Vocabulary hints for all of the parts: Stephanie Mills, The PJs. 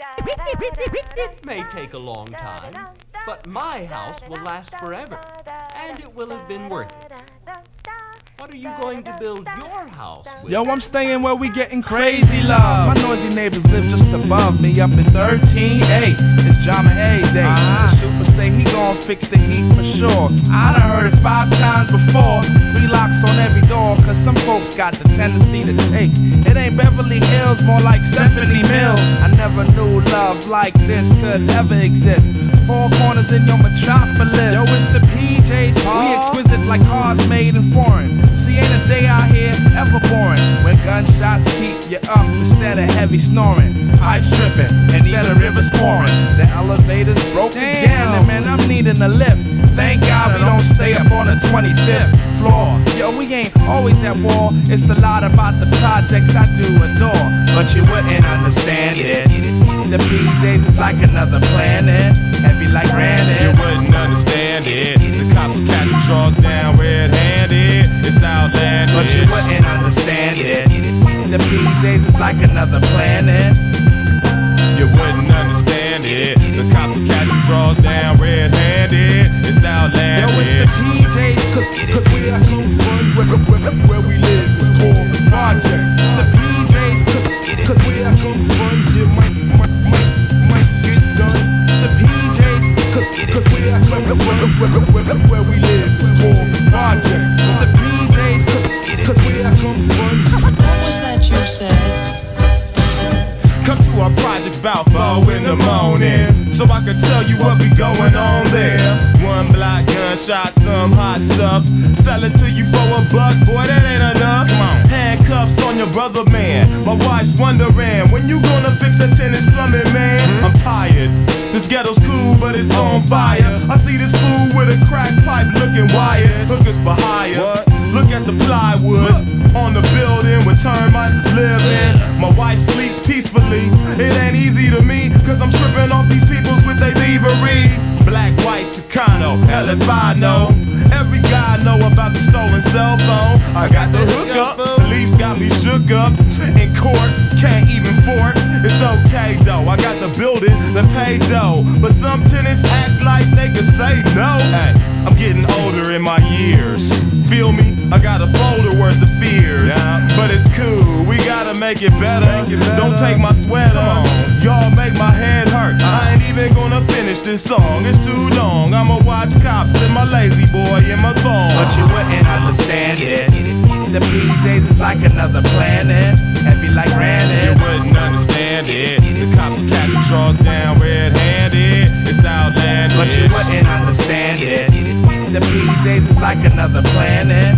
It may take a long time, but my house will last forever, and it will have been worth it. What are you going to build your house with? Yo, I'm staying where we getting crazy love. My noisy neighbors live just above me up in 13A. It's Jama A Day. The super say he gon' fix the heat for sure. I done heard it 5 times before. 3 locks on every door, cause some folks got the tendency to take. It ain't Beverly Hills, more like Stephanie Mills. I never knew love like this could ever exist. 4 corners in your metropolis. Yo, it's the PJs. We exquisite like cars made in foreign. See, ain't a day out here ever boring. When gunshots keep you up instead of heavy snoring. Pipes tripping instead of rivers pouring. The elevator's broken down, and man, I'm needing a lift. Thank God we don't stay up on the 25th floor. Yo, we ain't always at war. It's a lot about the projects I do adore, but you wouldn't understand it. The PJs is like another planet, heavy like granite. You wouldn't understand it. The cops will catch your drawers down red-handed. It's outlandish, but you wouldn't understand it. The PJs is like another planet. You wouldn't understand it. The cops will catch your drawers down red-handed. It's outlandish. Yo, it's the PJs, cause we are concerned where we live. It's called the projects. The PJs, cause we are concerned. You might get done. The PJs, cause we are concerned where we live. It's called the projects. The PJs, cause we are concerned. What was that you said? Come to our projects about 4 in the morning, so I can tell you what be going on there. 1 block, gunshots, some hot stuff. Selling to you for $1, boy, that ain't enough. Handcuffs on your brother, man. My wife's wondering, when you gonna fix the tennis plumbing, man? I'm tired. This ghetto's cool, but it's on fire. I see this fool with a crack pipe looking wired. Hookers for hire. What? Look at the plywood on the building where termites is living. My wife sleeps peacefully. It ain't easy to me, cause I'm tripping off these peoples with their thievery. Black, white, Chicano, Elefano. Every guy know about the stolen cell phone. I got the hookup, police got me shook up. In court, can't even fort. It's okay though, I got the building, the pay dough. But some tenants act like they can say no. Hey, I'm getting older in my years, feel me? I got a folder worth of fears, but it's cool, we gotta make it better. Don't take my sweat on, y'all make my head hurt. I ain't even gonna finish this song, it's too long. I'ma watch Cops in my lazy boy in my thong. But you wouldn't understand it. The PJs is like another planet, heavy like granite. You wouldn't understand it. The cops will catch your drawers down red-handed. It's outlandish, but you wouldn't understand it. The PJs is like another planet.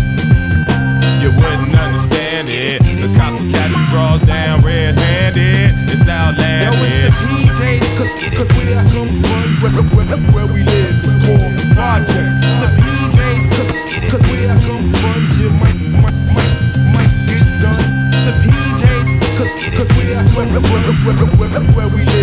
You wouldn't understand it. The cops will catch your drawers down red-handed. It's outlandish. Yo, it's the PJs, cause we are concerned where we live. It's called the projects. The PJs, cause we are concerned. You might get done. The PJs, cause we are concerned where we live.